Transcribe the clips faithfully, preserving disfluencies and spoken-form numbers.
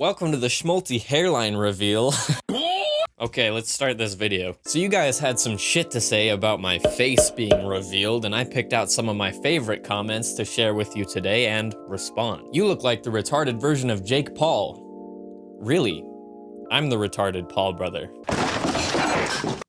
Welcome to the Schmulty hairline reveal. Okay, let's start this video. So you guys had some shit to say about my face being revealed, and I picked out some of my favorite comments to share with you today and respond. You look like the retarded version of Jake Paul. Really? I'm the retarded Paul brother.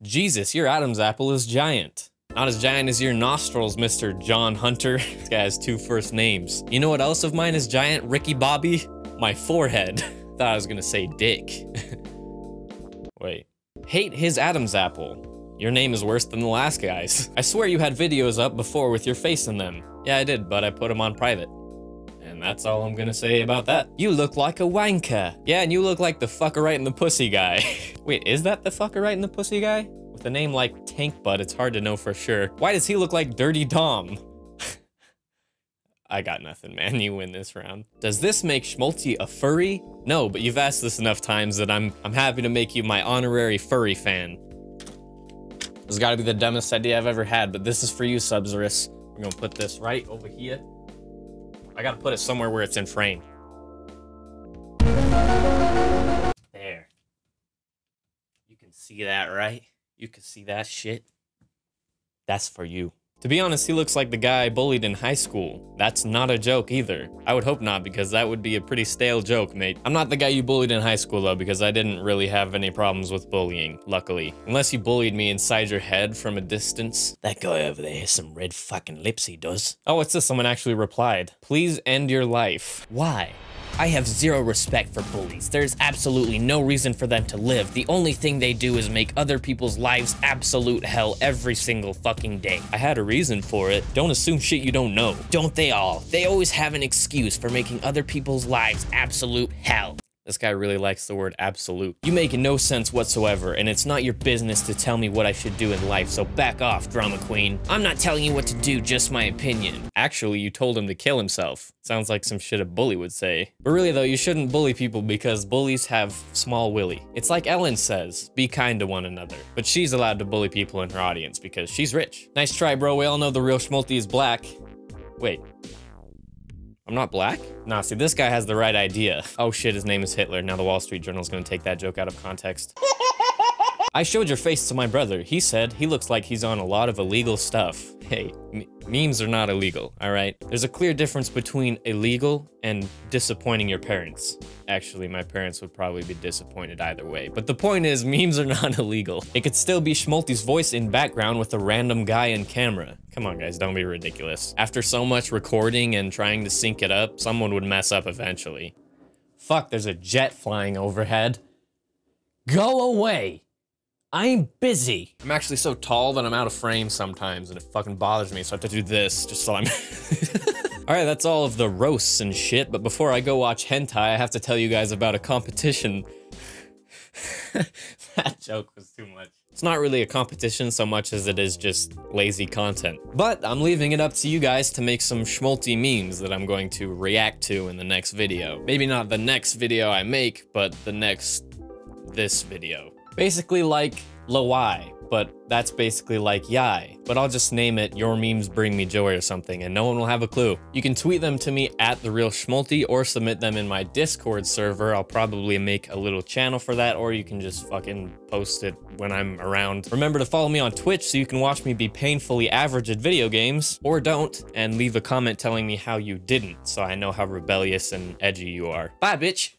Jesus, your Adam's apple is giant. Not as giant as your nostrils, Mister John Hunter. This guy has two first names. You know what else of mine is giant, Ricky Bobby? My forehead. Thought I was gonna say dick. Wait. Hate his Adam's apple. Your name is worse than the last guy's. I swear you had videos up before with your face in them. Yeah, I did, but I put them on private. And that's all I'm gonna say about that. You look like a wanker. Yeah, and you look like the fucker right in the pussy guy. Wait, is that the fucker right in the pussy guy? With a name like Tank Butt, it's hard to know for sure. Why does he look like Dirty Dom? I got nothing, man. You win this round. Does this make Schmulty a furry? No, but you've asked this enough times that I'm I'm happy to make you my honorary furry fan. This has got to be the dumbest idea I've ever had, but this is for you, Subzerus. We're gonna put this right over here. I gotta put it somewhere where it's in frame. There. You can see that, right? You can see that shit. That's for you. To be honest, he looks like the guy I bullied in high school. That's not a joke either. I would hope not, because that would be a pretty stale joke, mate. I'm not the guy you bullied in high school though, because I didn't really have any problems with bullying, luckily. Unless you bullied me inside your head from a distance. That guy over there has some red fucking lips, he does. Oh, what's this? Someone actually replied. Please end your life. Why? I have zero respect for bullies. There's absolutely no reason for them to live. The only thing they do is make other people's lives absolute hell every single fucking day. I had a reason for it. Don't assume shit you don't know. Don't they all? They always have an excuse for making other people's lives absolute hell. This guy really likes the word absolute. You make no sense whatsoever, and it's not your business to tell me what I should do in life, so back off, drama queen. I'm not telling you what to do, just my opinion. Actually, you told him to kill himself. Sounds like some shit a bully would say. But really though, you shouldn't bully people because bullies have small willy. It's like Ellen says, be kind to one another. But she's allowed to bully people in her audience because she's rich. Nice try, bro. We all know the real Schmulty is black. Wait. I'm not black? Nah, see, this guy has the right idea. Oh shit, his name is Hitler. Now the Wall Street Journal's gonna take that joke out of context. I showed your face to my brother. He said he looks like he's on a lot of illegal stuff. Hey, memes are not illegal, all right? There's a clear difference between illegal and disappointing your parents. Actually, my parents would probably be disappointed either way. But the point is, memes are not illegal. It could still be Schmulty's voice in background with a random guy in camera. Come on, guys, don't be ridiculous. After so much recording and trying to sync it up, someone would mess up eventually. Fuck, there's a jet flying overhead. Go away! I'm busy. I'm actually so tall that I'm out of frame sometimes, and it fucking bothers me, so I have to do this just so I'm... All right, that's all of the roasts and shit, but before I go watch hentai, I have to tell you guys about a competition. That joke was too much. It's not really a competition so much as it is just lazy content. But I'm leaving it up to you guys to make some Schmulty memes that I'm going to react to in the next video. Maybe not the next video I make, but the next... this video. Basically like Lawai, but that's basically like Yai. But I'll just name it Your Memes Bring Me Joy or something, and no one will have a clue. You can tweet them to me at TheRealShmolty or submit them in my Discord server. I'll probably make a little channel for that, or you can just fucking post it when I'm around. Remember to follow me on Twitch so you can watch me be painfully average at video games, or don't, and leave a comment telling me how you didn't, so I know how rebellious and edgy you are. Bye, bitch!